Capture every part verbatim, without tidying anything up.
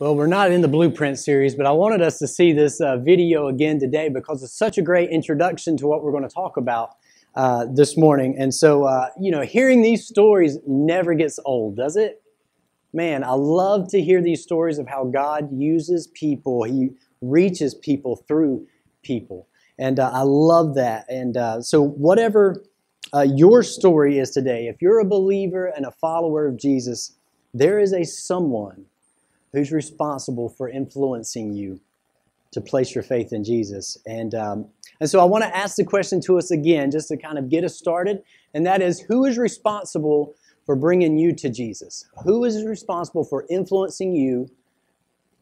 Well, we're not in the Blueprint series, but I wanted us to see this uh, video again today because it's such a great introduction to what we're going to talk about uh, this morning. And so, uh, you know, hearing these stories never gets old, does it? Man, I love to hear these stories of how God uses people. He reaches people through people. And uh, I love that. And uh, so whatever uh, your story is today, if you're a believer and a follower of Jesus, there is a someone who's responsible for influencing you to place your faith in Jesus. And um, and so I want to ask the question to us again, just to kind of get us started, and that is, who is responsible for bringing you to Jesus? Who is responsible for influencing you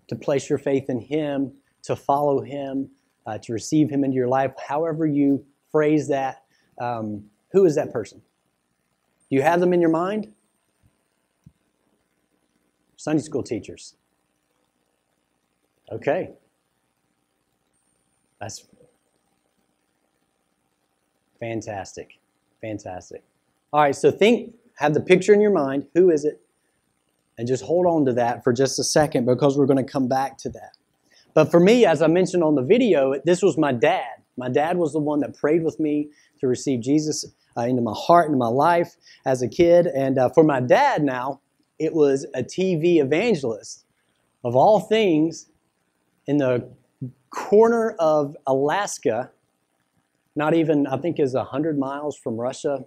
to place your faith in Him, to follow Him, uh, to receive Him into your life, however you phrase that? Um, who is that person? Do you have them in your mind? Sunday school teachers. Okay. That's fantastic. Fantastic. All right, so think, have the picture in your mind. Who is it? And just hold on to that for just a second because we're going to come back to that. But for me, as I mentioned on the video, this was my dad. My dad was the one that prayed with me to receive Jesus uh, into my heart and my life as a kid. And uh, for my dad now, it was a T V evangelist, of all things, in the corner of Alaska, not even, I think it was one hundred miles from Russia,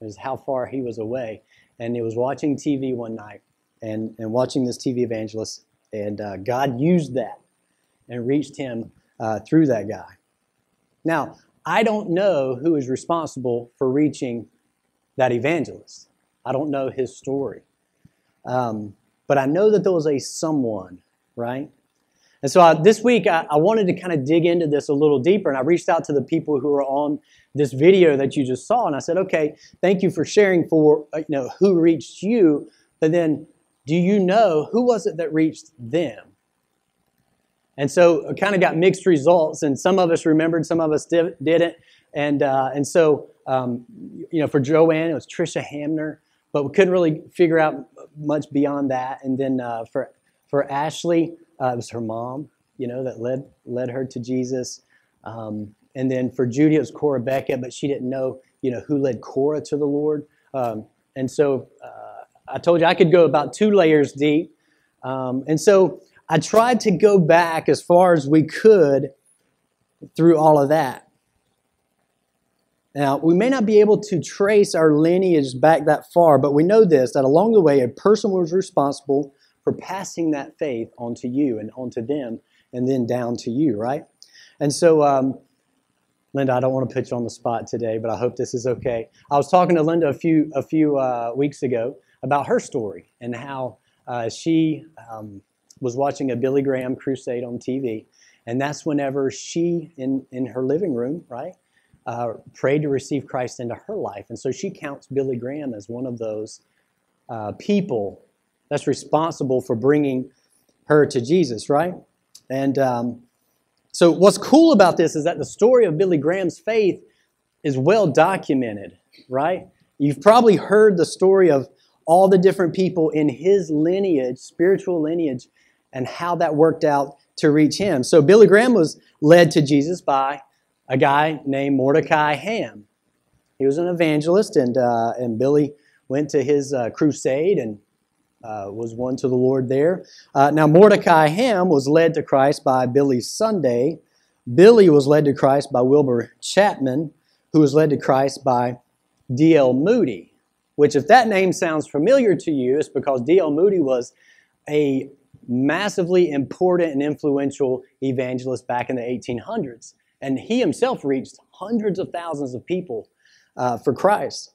is how far he was away. And he was watching T V one night and, and watching this T V evangelist, and uh, God used that and reached him uh, through that guy. Now, I don't know who is responsible for reaching that evangelist. I don't know his story. Um, but I know that there was a someone, right? And so I, this week, I, I wanted to kind of dig into this a little deeper, and I reached out to the people who are on this video that you just saw, and I said, okay, thank you for sharing for, you know, who reached you, but then do you know who was it that reached them? And so it kind of got mixed results, and some of us remembered, some of us di- didn't, and, uh, and so, um, you know, for Joanne, it was Trisha Hamner, but we couldn't really figure out much beyond that. And then uh, for for Ashley, uh, it was her mom, you know, that led led her to Jesus. Um, and then for Judy, it was Cora Beckett, but she didn't know, you know, who led Cora to the Lord. Um, and so uh, I told you I could go about two layers deep. Um, and so I tried to go back as far as we could through all of that. Now, we may not be able to trace our lineage back that far, but we know this, that along the way, a person was responsible for passing that faith onto you and onto them and then down to you, right? And so, um, Linda, I don't want to put you on the spot today, but I hope this is okay. I was talking to Linda a few, a few uh, weeks ago about her story and how uh, she um, was watching a Billy Graham crusade on T V, and that's whenever she, in, in her living room, right, Uh, prayed to receive Christ into her life. And so she counts Billy Graham as one of those uh, people that's responsible for bringing her to Jesus, right? And um, so what's cool about this is that the story of Billy Graham's faith is well documented, right? You've probably heard the story of all the different people in his lineage, spiritual lineage, and how that worked out to reach him. So Billy Graham was led to Jesus by a guy named Mordecai Ham. He was an evangelist, and uh, and Billy went to his uh, crusade and uh, was won to the Lord there. Uh, now, Mordecai Ham was led to Christ by Billy Sunday. Billy was led to Christ by Wilbur Chapman, who was led to Christ by D L Moody, which if that name sounds familiar to you, it's because D L Moody was a massively important and influential evangelist back in the eighteen hundreds. And he himself reached hundreds of thousands of people uh, for Christ.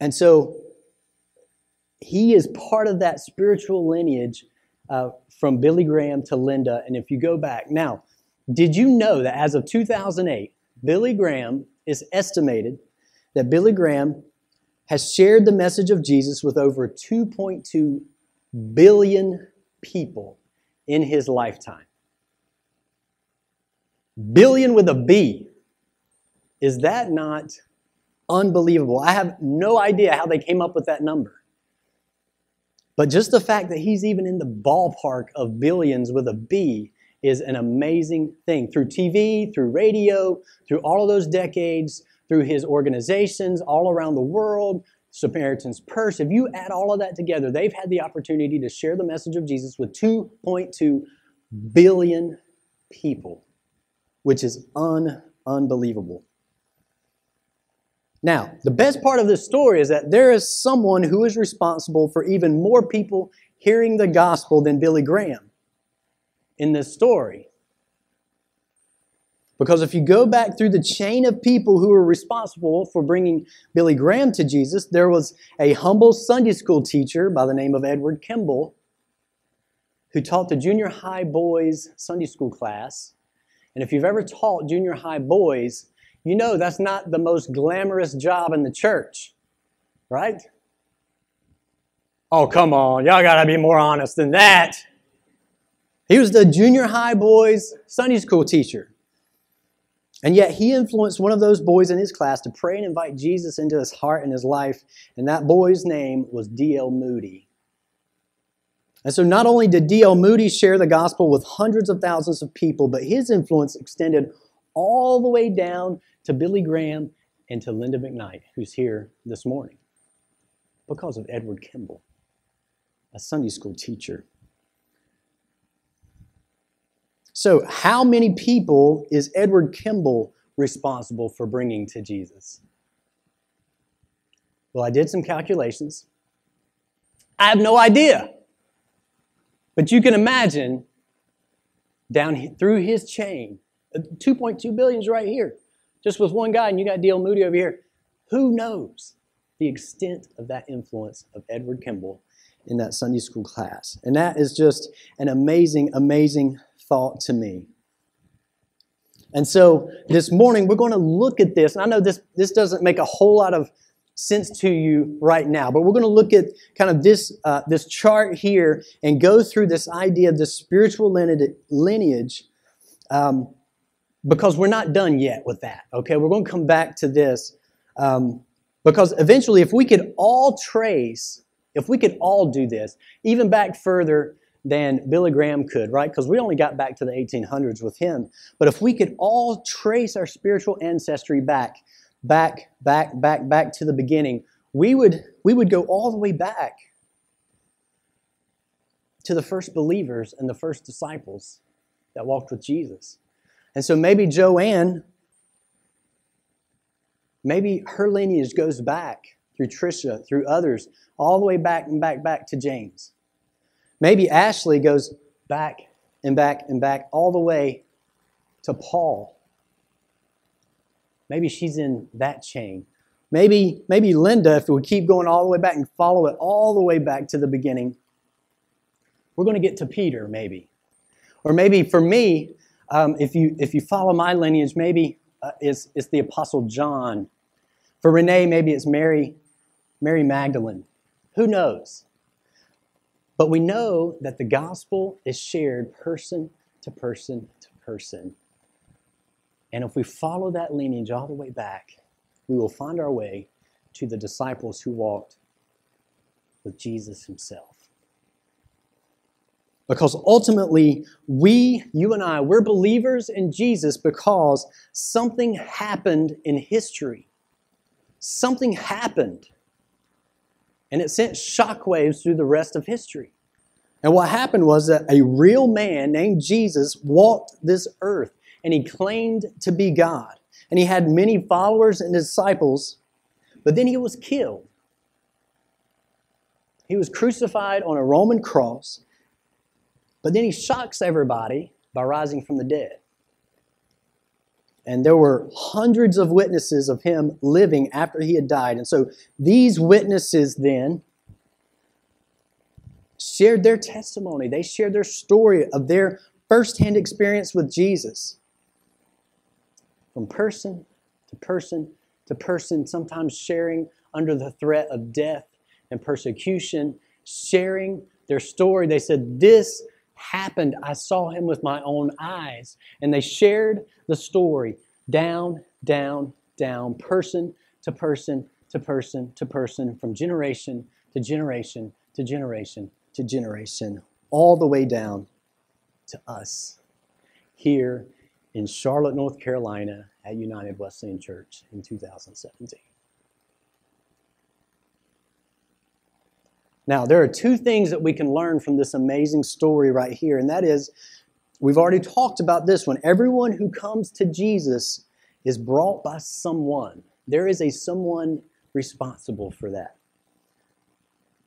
And so he is part of that spiritual lineage uh, from Billy Graham to Linda. And if you go back, now, did you know that as of two thousand eight, Billy Graham is estimated that Billy Graham has shared the message of Jesus with over two point two billion people in his lifetime. Billion with a B. Is that not unbelievable? I have no idea how they came up with that number. But just the fact that he's even in the ballpark of billions with a B is an amazing thing. Through T V, through radio, through all of those decades, through his organizations all around the world, Samaritan's Purse, if you add all of that together, they've had the opportunity to share the message of Jesus with two point two billion people, which is un- unbelievable. Now, the best part of this story is that there is someone who is responsible for even more people hearing the gospel than Billy Graham in this story. Because if you go back through the chain of people who were responsible for bringing Billy Graham to Jesus, there was a humble Sunday school teacher by the name of Edward Kimball who taught the junior high boys Sunday school class. And if you've ever taught junior high boys, you know that's not the most glamorous job in the church, right? Oh, come on. Y'all got to be more honest than that. He was the junior high boys' Sunday school teacher. And yet he influenced one of those boys in his class to pray and invite Jesus into his heart and his life. And that boy's name was D L Moody. And so not only did D L Moody share the gospel with hundreds of thousands of people, but his influence extended all the way down to Billy Graham and to Linda McKnight, who's here this morning, because of Edward Kimball, a Sunday school teacher. So how many people is Edward Kimball responsible for bringing to Jesus? Well, I did some calculations. I have no idea. But you can imagine down through his chain, two point two billion is right here, just with one guy, and you got D L Moody over here. Who knows the extent of that influence of Edward Kimball in that Sunday school class? And that is just an amazing, amazing thought to me. And so this morning, we're going to look at this. And I know this, this doesn't make a whole lot of sense to you right now, but we're going to look at kind of this, uh, this chart here and go through this idea of this spiritual lineage, um, because we're not done yet with that, okay? We're going to come back to this, um, because eventually if we could all trace, if we could all do this, even back further than Billy Graham could, right? Because we only got back to the eighteen hundreds with him. But if we could all trace our spiritual ancestry back, back, back, back, back to the beginning, we would, we would go all the way back to the first believers and the first disciples that walked with Jesus. And so maybe Joanne, maybe her lineage goes back through Trisha, through others, all the way back and back, back to James. Maybe Ashley goes back and back and back all the way to Paul. Maybe she's in that chain. Maybe, maybe Linda, if we keep going all the way back and follow it all the way back to the beginning, we're going to get to Peter maybe. Or maybe for me, Um, if you if you follow my lineage, maybe uh, it's, it's the Apostle John. For Renee, maybe it's Mary, Mary Magdalene. Who knows? But we know that the gospel is shared person to person to person. And if we follow that lineage all the way back, we will find our way to the disciples who walked with Jesus himself. Because ultimately, we, you and I, we're believers in Jesus because something happened in history. Something happened. And it sent shockwaves through the rest of history. And what happened was that a real man named Jesus walked this earth, and he claimed to be God. And he had many followers and disciples, but then he was killed. He was crucified on a Roman cross. But then he shocks everybody by rising from the dead. And there were hundreds of witnesses of him living after he had died. And so these witnesses then shared their testimony. They shared their story of their firsthand experience with Jesus. From person to person to person, sometimes sharing under the threat of death and persecution, sharing their story. They said, this happened. I saw him with my own eyes. And they shared the story down, down, down, person to person to person to person, from generation to generation to generation to generation, all the way down to us here in Charlotte, North Carolina at United Wesleyan Church in two thousand seventeen. Now, there are two things that we can learn from this amazing story right here, and that is, we've already talked about this one. Everyone who comes to Jesus is brought by someone. There is a someone responsible for that.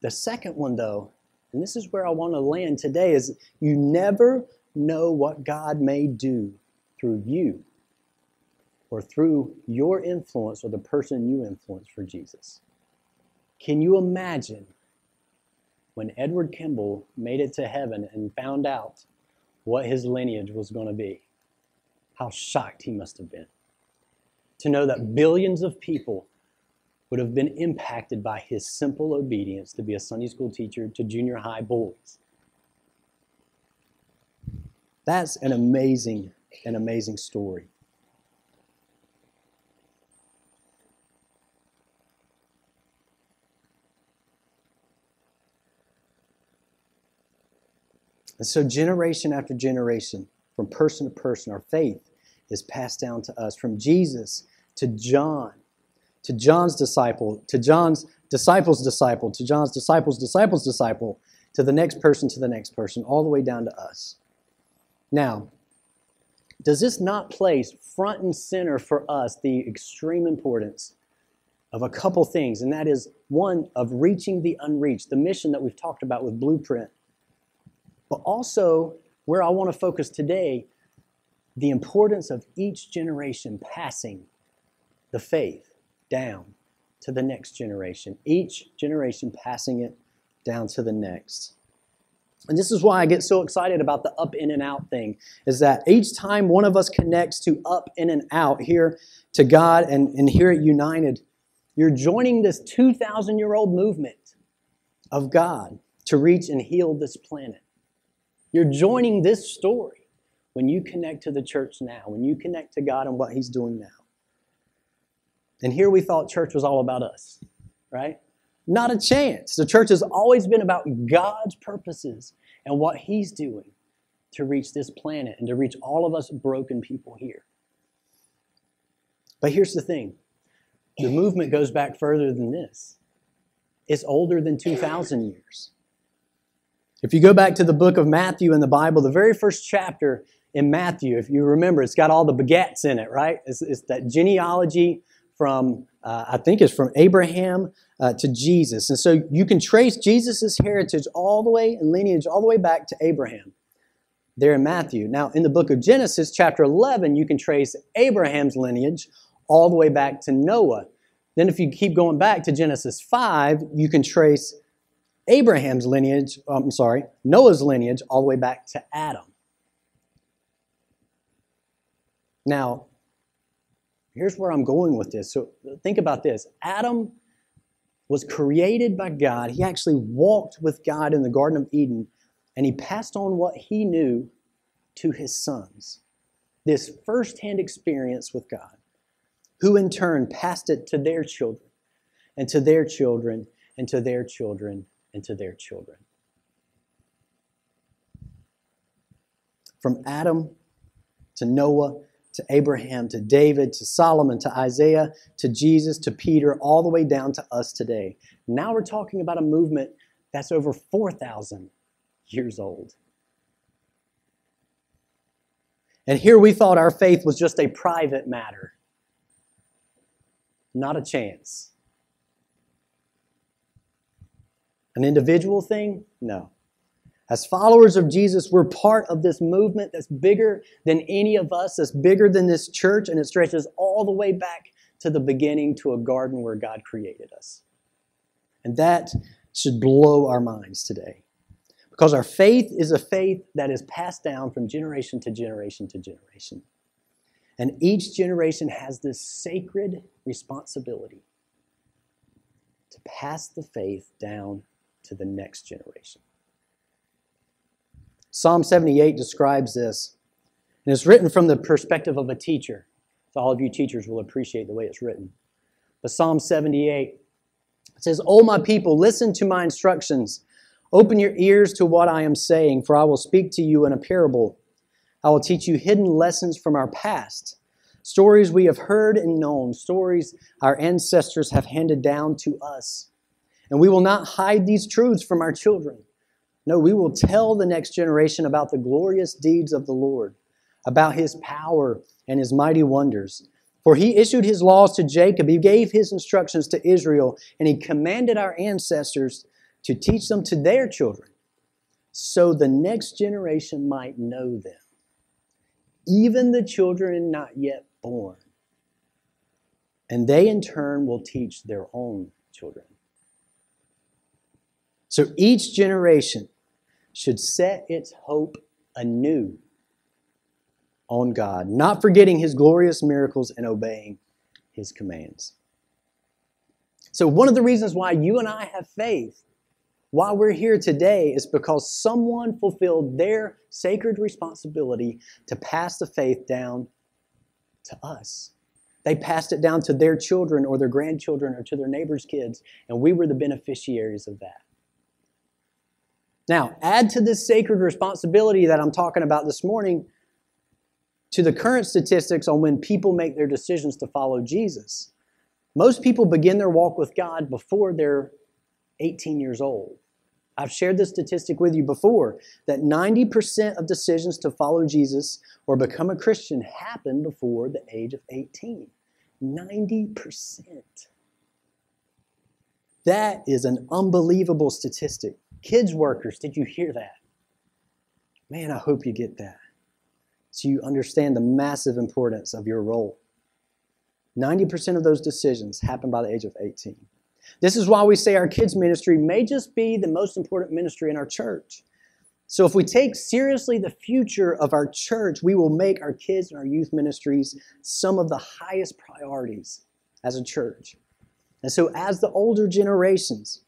The second one, though, and this is where I want to land today, is you never know what God may do through you or through your influence or the person you influence for Jesus. Can you imagine when Edward Kimball made it to heaven and found out what his lineage was going to be? How shocked he must have been to know that billions of people would have been impacted by his simple obedience to be a Sunday school teacher to junior high boys. That's an amazing, an amazing story. And so generation after generation, from person to person, our faith is passed down to us, from Jesus to John, to John's disciple, to John's disciple's disciple, to John's disciple's disciple's disciple, to the next person, to the next person, all the way down to us. Now, does this not place front and center for us the extreme importance of a couple things, and that is, one, of reaching the unreached, the mission that we've talked about with Blueprint, but also where I want to focus today, the importance of each generation passing the faith down to the next generation, each generation passing it down to the next. And this is why I get so excited about the up, in, and out thing, is that each time one of us connects to up, in, and out here to God and, and here at United, you're joining this two thousand year old movement of God to reach and heal this planet. You're joining this story when you connect to the church now, when you connect to God and what He's doing now. And here we thought church was all about us, right? Not a chance. The church has always been about God's purposes and what He's doing to reach this planet and to reach all of us broken people here. But here's the thing. The movement goes back further than this. It's older than two thousand years. If you go back to the book of Matthew in the Bible, the very first chapter in Matthew, if you remember, it's got all the begats in it, right? It's, it's that genealogy from, uh, I think it's from Abraham uh, to Jesus. And so you can trace Jesus' heritage all the way and lineage all the way back to Abraham there in Matthew. Now, in the book of Genesis, chapter eleven, you can trace Abraham's lineage all the way back to Noah. Then if you keep going back to Genesis five, you can trace Abraham's lineage, I'm sorry, Noah's lineage, all the way back to Adam. Now, here's where I'm going with this. So think about this. Adam was created by God. He actually walked with God in the Garden of Eden, and he passed on what he knew to his sons. This firsthand experience with God, who in turn passed it to their children, and to their children, and to their children, and to their children. From Adam to Noah to Abraham to David to Solomon to Isaiah to Jesus to Peter, all the way down to us today. Now we're talking about a movement that's over four thousand years old. And here we thought our faith was just a private matter. Not a chance. An individual thing? No. As followers of Jesus, we're part of this movement that's bigger than any of us, that's bigger than this church, and it stretches all the way back to the beginning, to a garden where God created us. And that should blow our minds today, because our faith is a faith that is passed down from generation to generation to generation. And each generation has this sacred responsibility to pass the faith down to the next generation. Psalm seventy-eight describes this, and it's written from the perspective of a teacher. So all of you teachers will appreciate the way it's written. But Psalm seventy-eight, it says, "O my people, listen to my instructions. Open your ears to what I am saying, for I will speak to you in a parable. I will teach you hidden lessons from our past, stories we have heard and known, stories our ancestors have handed down to us. And we will not hide these truths from our children. No, we will tell the next generation about the glorious deeds of the Lord, about his power and his mighty wonders. For he issued his laws to Jacob, he gave his instructions to Israel, and he commanded our ancestors to teach them to their children, so the next generation might know them, even the children not yet born. And they in turn will teach their own children. So each generation should set its hope anew on God, not forgetting his glorious miracles and obeying his commands. So one of the reasons why you and I have faith, why we're here today, is because someone fulfilled their sacred responsibility to pass the faith down to us. They passed it down to their children or their grandchildren or to their neighbors' kids, and we were the beneficiaries of that. Now, add to this sacred responsibility that I'm talking about this morning to the current statistics on when people make their decisions to follow Jesus. Most people begin their walk with God before they're eighteen years old. I've shared this statistic with you before, that ninety percent of decisions to follow Jesus or become a Christian happen before the age of eighteen. ninety percent. That is an unbelievable statistic. Kids workers, did you hear that? Man, I hope you get that, so you understand the massive importance of your role. ninety percent of those decisions happen by the age of eighteen. This is why we say our kids' ministry may just be the most important ministry in our church. So if we take seriously the future of our church, we will make our kids and our youth ministries some of the highest priorities as a church. And so as the older generations,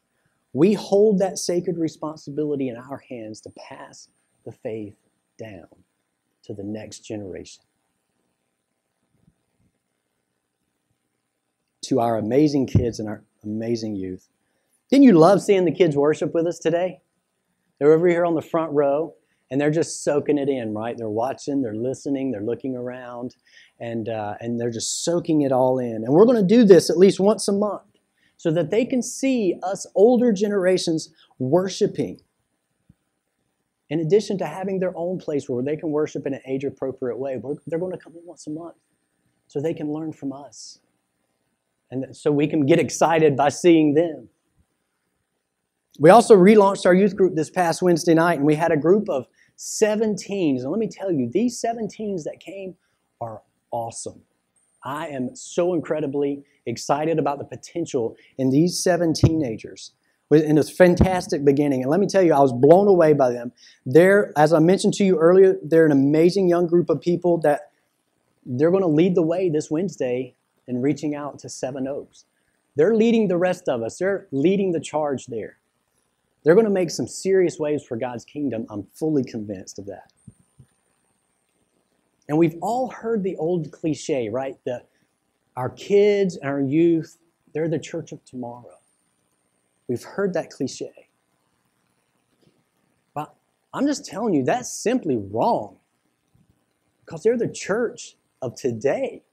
we hold that sacred responsibility in our hands to pass the faith down to the next generation. To our amazing kids and our amazing youth. Didn't you love seeing the kids worship with us today? They're over here on the front row, and they're just soaking it in, right? They're watching, they're listening, they're looking around, and, uh, and they're just soaking it all in. And we're going to do this at least once a month so that they can see us older generations worshiping, in addition to having their own place where they can worship in an age-appropriate way. They're going to come in once a month so they can learn from us, and so we can get excited by seeing them. We also relaunched our youth group this past Wednesday night, and we had a group of seven teens. And let me tell you, these seven teens that came are awesome. I am so incredibly excited about the potential in these seven teenagers. And it's a fantastic beginning. And let me tell you, I was blown away by them. They're, as I mentioned to you earlier, they're an amazing young group of people that they're going to lead the way this Wednesday in reaching out to Seven Oaks. They're leading the rest of us. They're leading the charge there. They're going to make some serious waves for God's kingdom. I'm fully convinced of that. And we've all heard the old cliche, right? That our kids and our youth, they're the church of tomorrow. We've heard that cliche. But I'm just telling you, that's simply wrong, because they're the church of today.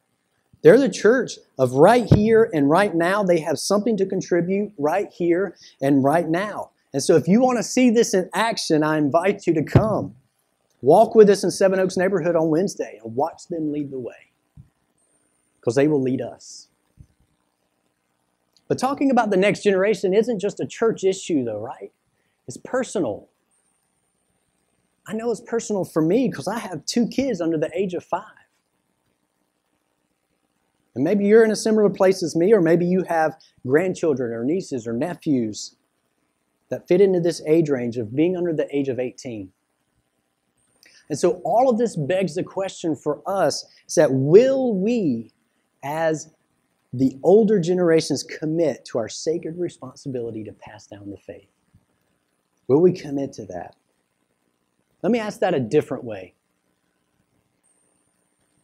They're the church of right here and right now. They have something to contribute right here and right now. And so if you want to see this in action, I invite you to come. Walk with us in Seven Oaks neighborhood on Wednesday and watch them lead the way, because they will lead us. But talking about the next generation isn't just a church issue, though, right? It's personal. I know it's personal for me because I have two kids under the age of five. And maybe you're in a similar place as me, or maybe you have grandchildren or nieces or nephews that fit into this age range of being under the age of eighteen. And so all of this begs the question for us is that will we, as the older generations, commit to our sacred responsibility to pass down the faith? Will we commit to that? Let me ask that a different way.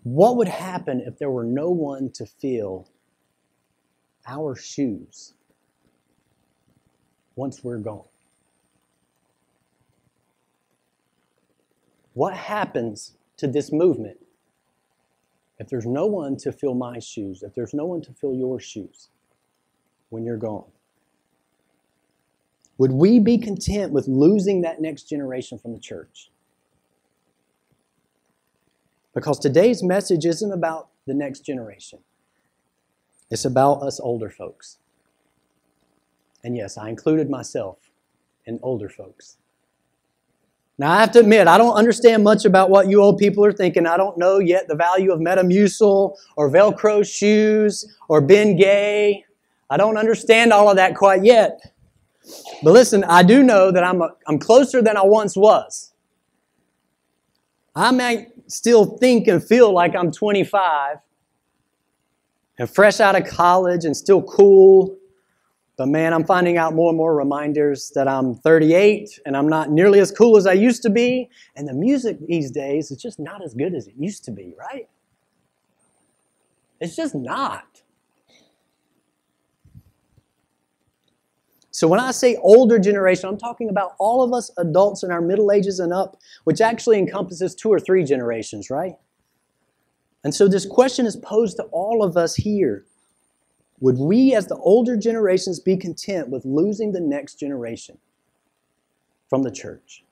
What would happen if there were no one to fill our shoes once we're gone? What happens to this movement if there's no one to fill my shoes, if there's no one to fill your shoes when you're gone? Would we be content with losing that next generation from the church? Because today's message isn't about the next generation. It's about us older folks. And yes, I included myself in older folks. Now, I have to admit, I don't understand much about what you old people are thinking. I don't know yet the value of Metamucil or Velcro shoes or Ben Gay. I don't understand all of that quite yet. But listen, I do know that I'm, a, I'm closer than I once was. I may still think and feel like I'm twenty-five and fresh out of college and still cool. But man, I'm finding out more and more reminders that I'm thirty-eight and I'm not nearly as cool as I used to be. And the music these days is just not as good as it used to be, right? It's just not. So when I say older generation, I'm talking about all of us adults in our middle ages and up, which actually encompasses two or three generations, right? And so this question is posed to all of us here. Would we as the older generations be content with losing the next generation from the church?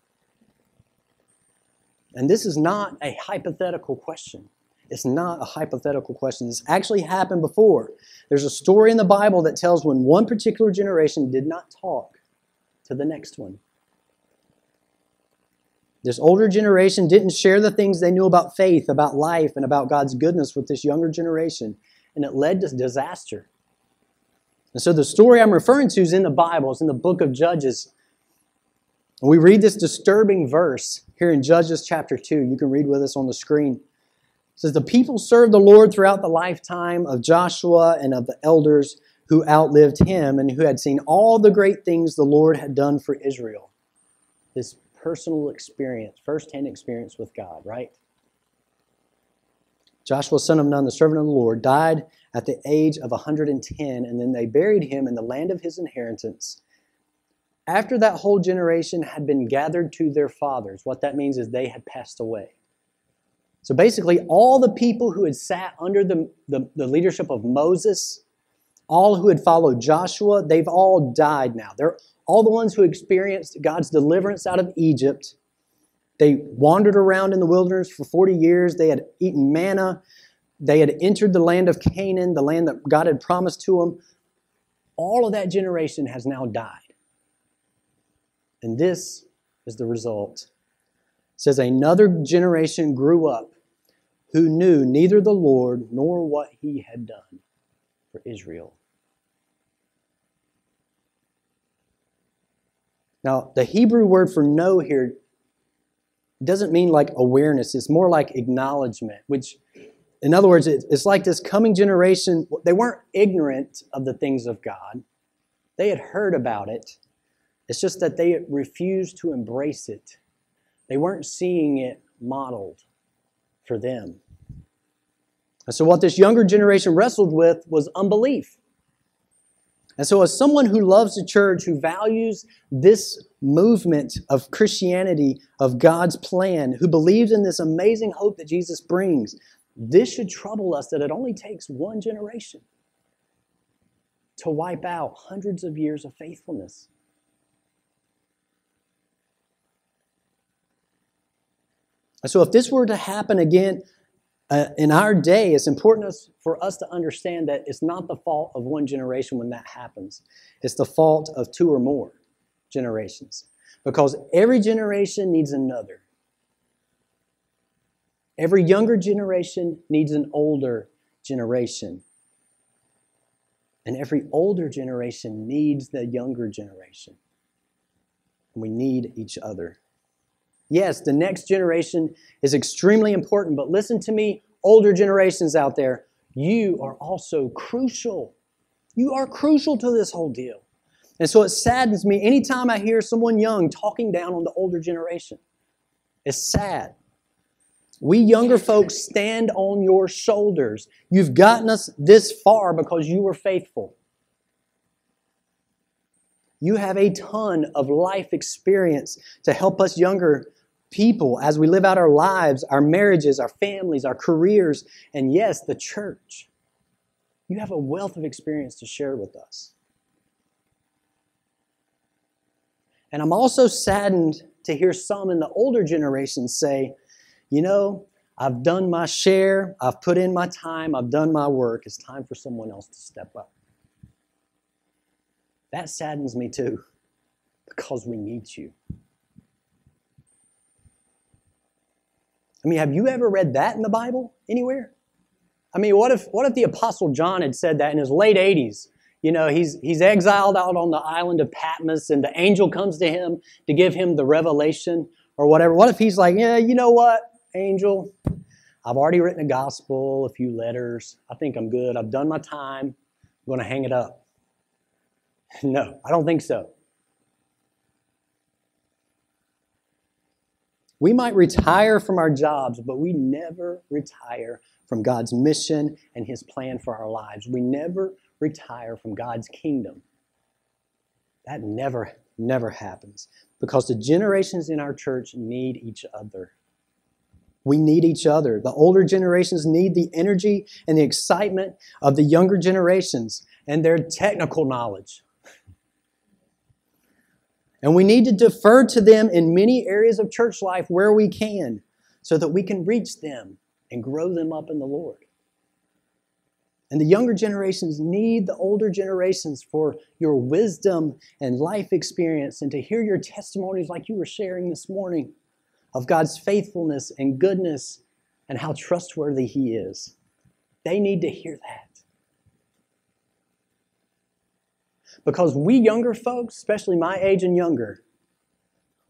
And this is not a hypothetical question. It's not a hypothetical question. This actually happened before. There's a story in the Bible that tells when one particular generation did not talk to the next one. This older generation didn't share the things they knew about faith, about life, and about God's goodness with this younger generation, and it led to disaster. And so the story I'm referring to is in the Bible. It's in the book of Judges. And we read this disturbing verse here in Judges chapter two. You can read with us on the screen. It says, "The people served the Lord throughout the lifetime of Joshua and of the elders who outlived him and who had seen all the great things the Lord had done for Israel." This personal experience, firsthand experience with God, right? "Joshua, son of Nun, the servant of the Lord, died at the age of one hundred ten, and then they buried him in the land of his inheritance. After that whole generation had been gathered to their fathers," what that means is they had passed away. So basically, all the people who had sat under the, the, the leadership of Moses, all who had followed Joshua, they've all died now. They're all the ones who experienced God's deliverance out of Egypt. They wandered around in the wilderness for forty years. They had eaten manna. They had entered the land of Canaan, the land that God had promised to them. All of that generation has now died. And this is the result. It says, "Another generation grew up who knew neither the Lord nor what he had done for Israel." Now, the Hebrew word for know here doesn't mean like awareness. It's more like acknowledgement, which, in other words, it's like this coming generation, they weren't ignorant of the things of God. They had heard about it. It's just that they refused to embrace it. They weren't seeing it modeled for them. And so what this younger generation wrestled with was unbelief. And so as someone who loves the church, who values this movement of Christianity, of God's plan, who believes in this amazing hope that Jesus brings, this should trouble us that it only takes one generation to wipe out hundreds of years of faithfulness. And so if this were to happen again Uh, in our day, it's important for us to understand that it's not the fault of one generation when that happens. It's the fault of two or more generations, because every generation needs another. Every younger generation needs an older generation. And every older generation needs the younger generation. We need each other. Yes, the next generation is extremely important, but listen to me, older generations out there, you are also crucial. You are crucial to this whole deal. And so it saddens me anytime I hear someone young talking down on the older generation. It's sad. We younger folks stand on your shoulders. You've gotten us this far because you were faithful. You have a ton of life experience to help us younger people, as we live out our lives, our marriages, our families, our careers, and yes, the church. You have a wealth of experience to share with us. And I'm also saddened to hear some in the older generation say, you know, I've done my share, I've put in my time, I've done my work, it's time for someone else to step up. That saddens me too, because we need you. I mean, have you ever read that in the Bible anywhere? I mean, what if what if the Apostle John had said that in his late eighties? You know, he's, he's exiled out on the island of Patmos, and the angel comes to him to give him the revelation or whatever. What if he's like, yeah, you know what, angel? I've already written a gospel, a few letters. I think I'm good. I've done my time. I'm going to hang it up. No, I don't think so. We might retire from our jobs, but we never retire from God's mission and His plan for our lives. We never retire from God's kingdom. That never, never happens, because the generations in our church need each other. We need each other. The older generations need the energy and the excitement of the younger generations and their technical knowledge. And we need to defer to them in many areas of church life where we can, so that we can reach them and grow them up in the Lord. And the younger generations need the older generations for your wisdom and life experience, and to hear your testimonies like you were sharing this morning of God's faithfulness and goodness and how trustworthy He is. They need to hear that. Because we younger folks, especially my age and younger,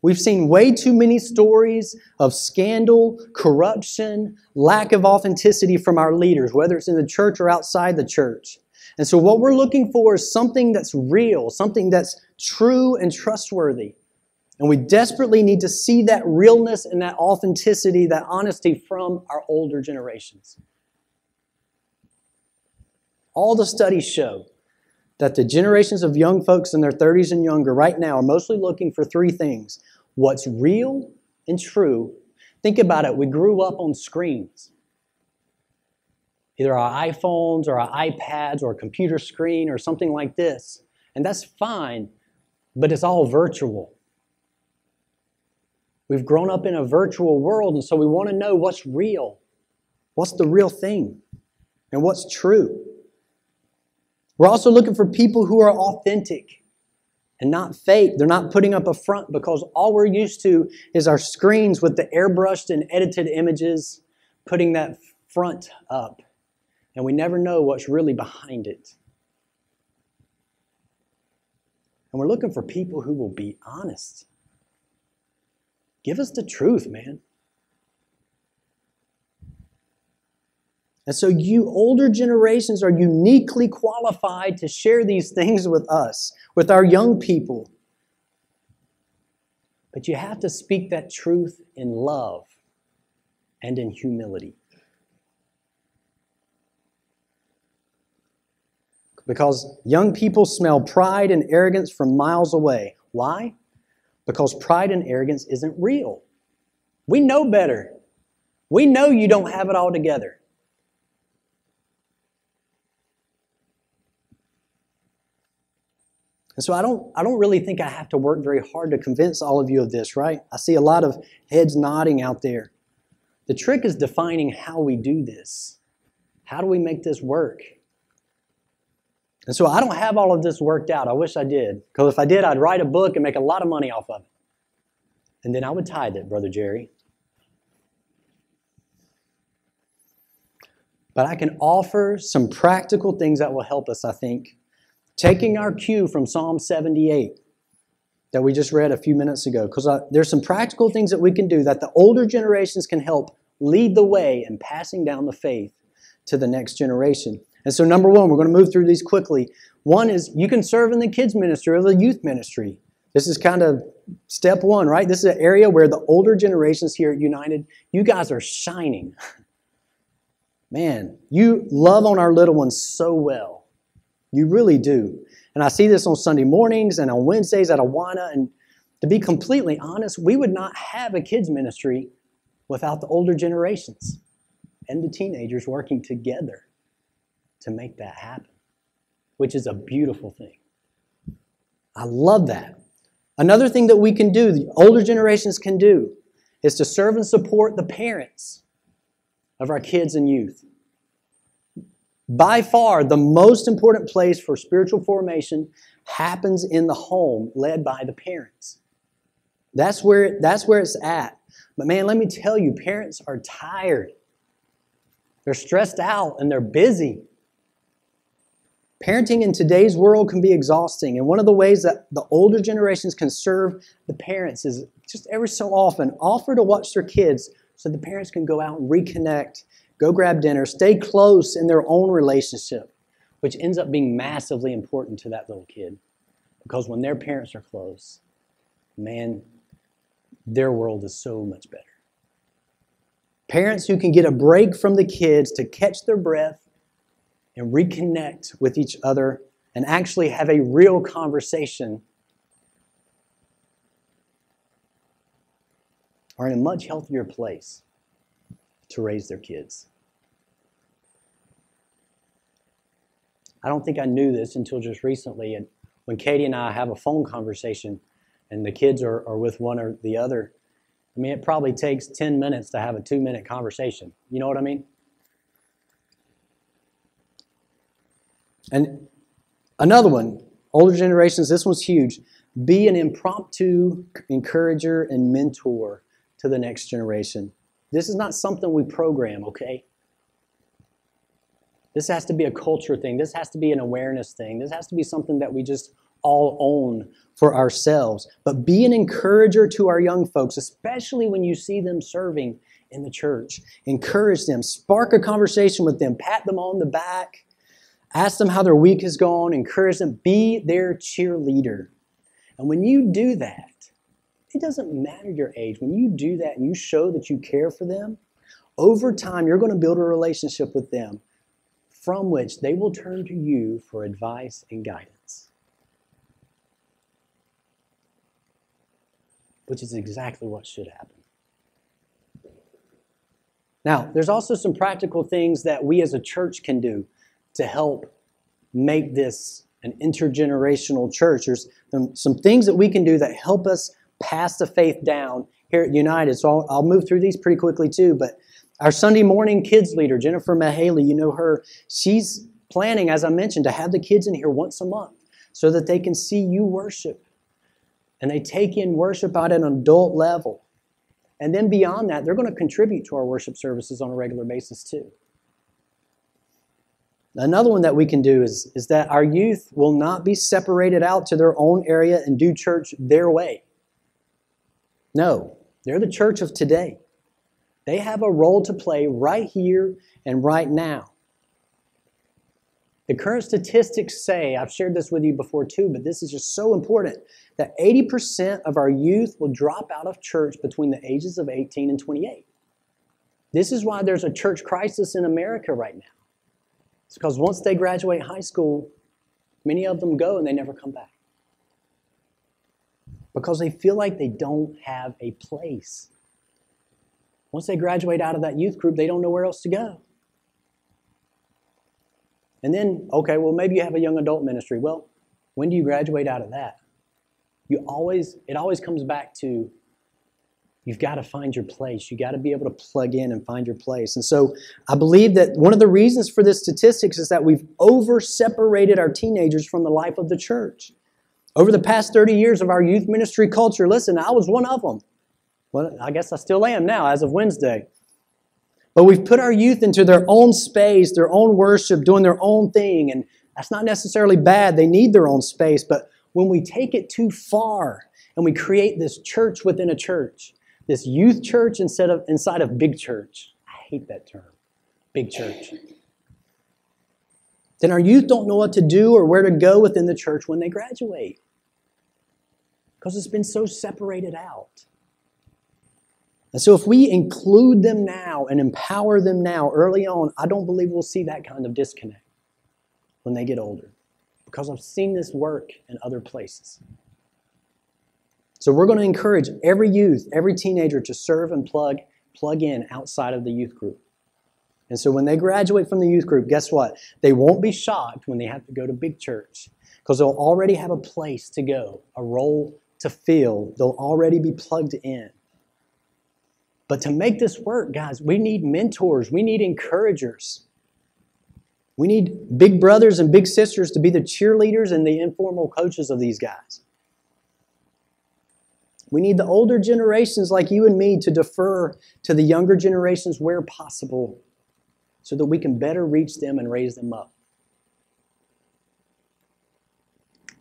we've seen way too many stories of scandal, corruption, lack of authenticity from our leaders, whether it's in the church or outside the church. And so what we're looking for is something that's real, something that's true and trustworthy. And we desperately need to see that realness and that authenticity, that honesty from our older generations. All the studies show that the generations of young folks in their thirties and younger right now are mostly looking for three things. What's real and true. Think about it. We grew up on screens. Either our iPhones or our iPads or a computer screen or something like this. And that's fine, but it's all virtual. We've grown up in a virtual world, and so we want to know what's real. What's the real thing? And what's true? We're also looking for people who are authentic and not fake. They're not putting up a front, because all we're used to is our screens with the airbrushed and edited images, putting that front up. And we never know what's really behind it. And we're looking for people who will be honest. Give us the truth, man. And so you older generations are uniquely qualified to share these things with us, with our young people. But you have to speak that truth in love and in humility. Because young people smell pride and arrogance from miles away. Why? Because pride and arrogance isn't real. We know better. We know you don't have it all together. And so I don't, I don't really think I have to work very hard to convince all of you of this, right? I see a lot of heads nodding out there. The trick is defining how we do this. How do we make this work? And so I don't have all of this worked out. I wish I did. Because if I did, I'd write a book and make a lot of money off of it. And then I would tithe it, Brother Jerry. But I can offer some practical things that will help us, I think. Taking our cue from Psalm seventy-eight that we just read a few minutes ago. Because there's some practical things that we can do that the older generations can help lead the way in passing down the faith to the next generation. And so number one, we're going to move through these quickly. One is you can serve in the kids ministry or the youth ministry. This is kind of step one, right? This is an area where the older generations here at United, you guys are shining. Man, you love on our little ones so well. You really do. And I see this on Sunday mornings and on Wednesdays at Awana, and To be completely honest, we would not have a kids ministry without the older generations and the teenagers working together to make that happen, which is a beautiful thing. I love that. Another thing that we can do, the older generations can do, is to serve and support the parents of our kids and youth. By far, the most important place for spiritual formation happens in the home, led by the parents. That's where, that's where it's at. But man, let me tell you, parents are tired. They're stressed out and they're busy. Parenting in today's world can be exhausting, and one of the ways that the older generations can serve the parents is just every so often offer to watch their kids so the parents can go out and reconnect, go grab dinner, stay close in their own relationship, which ends up being massively important to that little kid, because when their parents are close, man, their world is so much better. Parents who can get a break from the kids to catch their breath and reconnect with each other and actually have a real conversation are in a much healthier place to raise their kids. I don't think I knew this until just recently, and when Katie and I have a phone conversation and the kids are, are with one or the other, I mean, it probably takes ten minutes to have a two-minute conversation. You know what I mean? And another one, older generations, this one's huge. Be an impromptu encourager and mentor to the next generation. This is not something we program, okay? This has to be a culture thing. This has to be an awareness thing. This has to be something that we just all own for ourselves. But be an encourager to our young folks, especially when you see them serving in the church. Encourage them. Spark a conversation with them. Pat them on the back. Ask them how their week has gone. Encourage them. Be their cheerleader. And when you do that, it doesn't matter your age. When you do that and you show that you care for them, over time you're going to build a relationship with them from which they will turn to you for advice and guidance, which is exactly what should happen. Now, there's also some practical things that we as a church can do to help make this an intergenerational church. There's some things that we can do that help us pass the faith down here at United. So I'll, I'll move through these pretty quickly too, but our Sunday morning kids leader, Jennifer Mahaley, you know her, she's planning, as I mentioned, to have the kids in here once a month so that they can see you worship. And they take in worship at an adult level. And then beyond that, they're going to contribute to our worship services on a regular basis too. Another one that we can do is, is that our youth will not be separated out to their own area and do church their way. No, they're the church of today. They have a role to play right here and right now. The current statistics say, I've shared this with you before too, but this is just so important, that eighty percent of our youth will drop out of church between the ages of eighteen and twenty-eight. This is why there's a church crisis in America right now. It's because once they graduate high school, many of them go and they never come back, because they feel like they don't have a place. Once they graduate out of that youth group, they don't know where else to go. And then, okay, well, maybe you have a young adult ministry. Well, when do you graduate out of that? You always, it always comes back to, you've got to find your place. You've got to be able to plug in and find your place. And so I believe that one of the reasons for this statistics is that we've over-separated our teenagers from the life of the church. Over the past thirty years of our youth ministry culture, listen, I was one of them. Well, I guess I still am now as of Wednesday. But we've put our youth into their own space, their own worship, doing their own thing. And that's not necessarily bad. They need their own space. But when we take it too far and we create this church within a church, this youth church instead of inside of big church. I hate that term, big church. Then our youth don't know what to do or where to go within the church when they graduate, because it's been so separated out. And so if we include them now and empower them now early on, I don't believe we'll see that kind of disconnect when they get older, because I've seen this work in other places. So we're going to encourage every youth, every teenager to serve and plug, plug in outside of the youth group. And so when they graduate from the youth group, guess what? They won't be shocked when they have to go to big church, because they'll already have a place to go, a role to fill. They'll already be plugged in. But to make this work, guys, we need mentors. We need encouragers. We need big brothers and big sisters to be the cheerleaders and the informal coaches of these guys. We need the older generations like you and me to defer to the younger generations where possible so that we can better reach them and raise them up.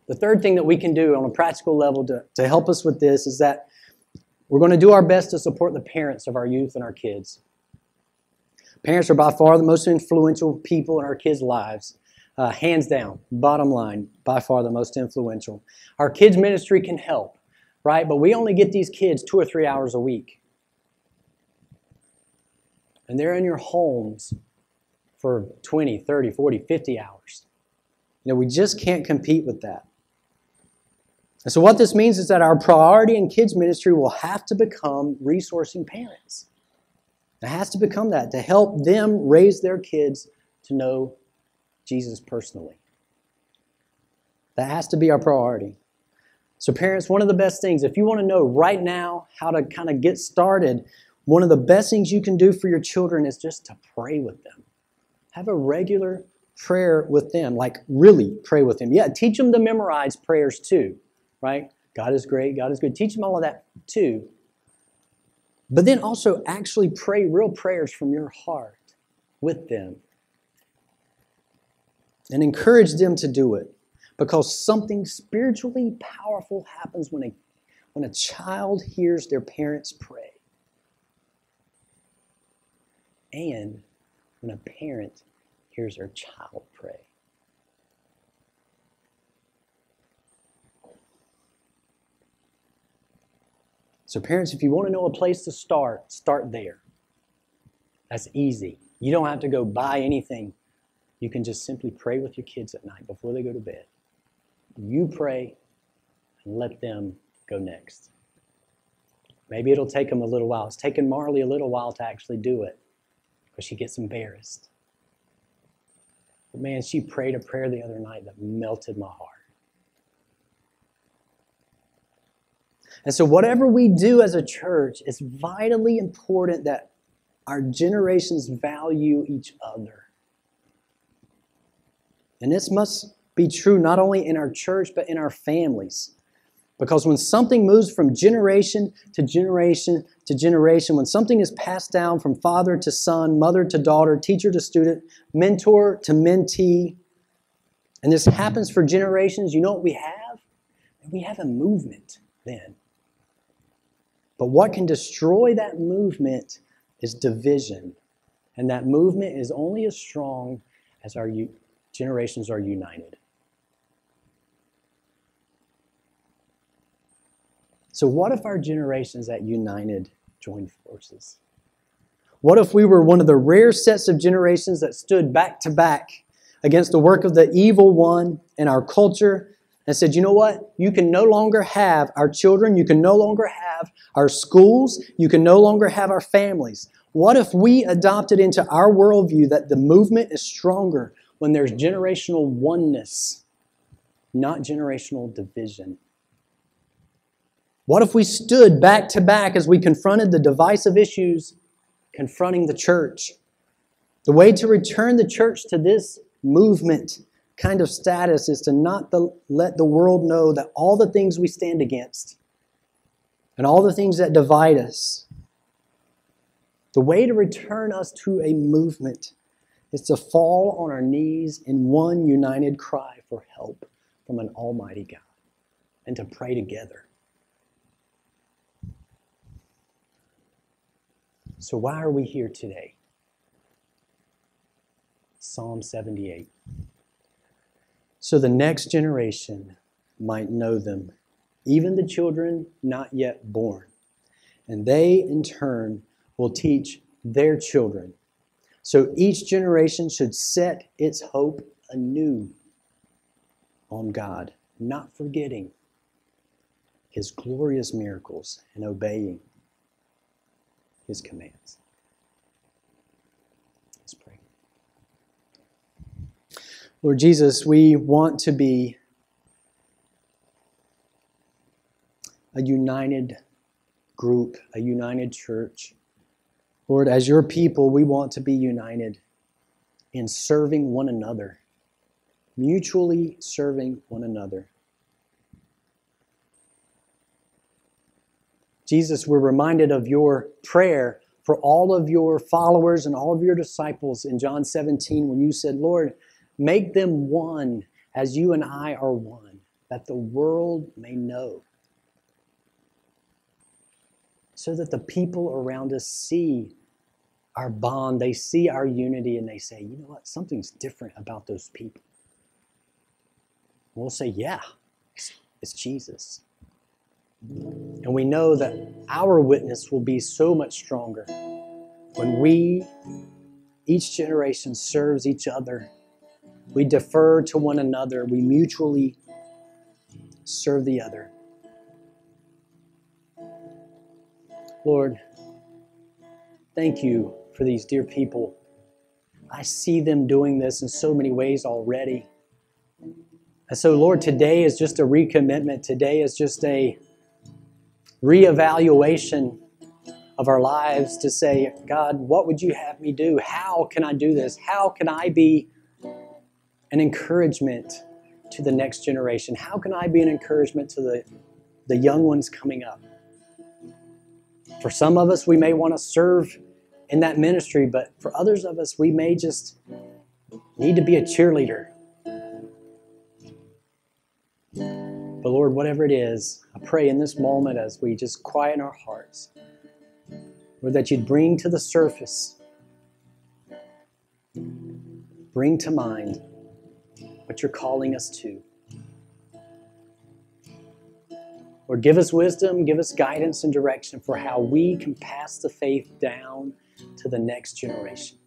The third thing that we can do on a practical level to, to help us with this is that we're going to do our best to support the parents of our youth and our kids. Parents are by far the most influential people in our kids' lives. Uh, hands down, bottom line, by far the most influential. Our kids' ministry can help, right? But we only get these kids two or three hours a week. And they're in your homes for twenty, thirty, forty, fifty hours. You know, we just can't compete with that. And so what this means is that our priority in kids' ministry will have to become resourcing parents. It has to become that, to help them raise their kids to know Jesus personally. That has to be our priority. So parents, one of the best things, if you want to know right now how to kind of get started, one of the best things you can do for your children is just to pray with them. Have a regular prayer with them, like really pray with them. Yeah, teach them to memorize prayers too, right? God is great, God is good. Teach them all of that too. But then also actually pray real prayers from your heart with them. And encourage them to do it. Because something spiritually powerful happens when a, when a child hears their parents pray. And when a parent hears their child pray. So parents, if you want to know a place to start, start there. That's easy. You don't have to go buy anything. You can just simply pray with your kids at night before they go to bed. You pray and let them go next. Maybe it'll take them a little while. It's taken Marley a little while to actually do it because she gets embarrassed. But man, she prayed a prayer the other night that melted my heart. And so whatever we do as a church, it's vitally important that our generations value each other. And this must be true not only in our church, but in our families. Because when something moves from generation to generation to generation, when something is passed down from father to son, mother to daughter, teacher to student, mentor to mentee, and this happens for generations, you know what we have? We have a movement then. But what can destroy that movement is division. And that movement is only as strong as our generations are united. So what if our generations that united joined forces? What if we were one of the rare sets of generations that stood back to back against the work of the evil one in our culture and said, you know what? You can no longer have our children. You can no longer have our schools. You can no longer have our families. What if we adopted into our worldview that the movement is stronger when there's generational oneness, not generational division? What if we stood back to back as we confronted the divisive issues confronting the church? The way to return the church to this movement kind of status is to not the, let the world know that all the things we stand against and all the things that divide us, the way to return us to a movement is to fall on our knees in one united cry for help from an almighty God and to pray together. So why are we here today? Psalm seventy-eight. So the next generation might know them, even the children not yet born. And they, in turn, will teach their children. So each generation should set its hope anew on God, not forgetting his glorious miracles and obeying his commands. Let's pray. Lord Jesus, we want to be a united group, a united church. Lord, as your people, we want to be united in serving one another, mutually serving one another. Jesus, we're reminded of your prayer for all of your followers and all of your disciples in John seventeen when you said, Lord, make them one as you and I are one, that the world may know. So that the people around us see our bond, they see our unity, and they say, you know what, something's different about those people. We'll say, yeah, it's Jesus. And we know that our witness will be so much stronger when we, each generation, serves each other. We defer to one another. We mutually serve the other. Lord, thank you for these dear people. I see them doing this in so many ways already. And so, Lord, today is just a recommitment. Today is just a reevaluation of our lives to say, God, what would you have me do? How can I do this? How can I be an encouragement to the next generation? How can I be an encouragement to the, the young ones coming up? For some of us, we may want to serve in that ministry, but for others of us, we may just need to be a cheerleader. But Lord, whatever it is, I pray in this moment as we just quiet our hearts, Lord, that you'd bring to the surface, bring to mind what you're calling us to. Or give us wisdom, give us guidance and direction for how we can pass the faith down to the next generation.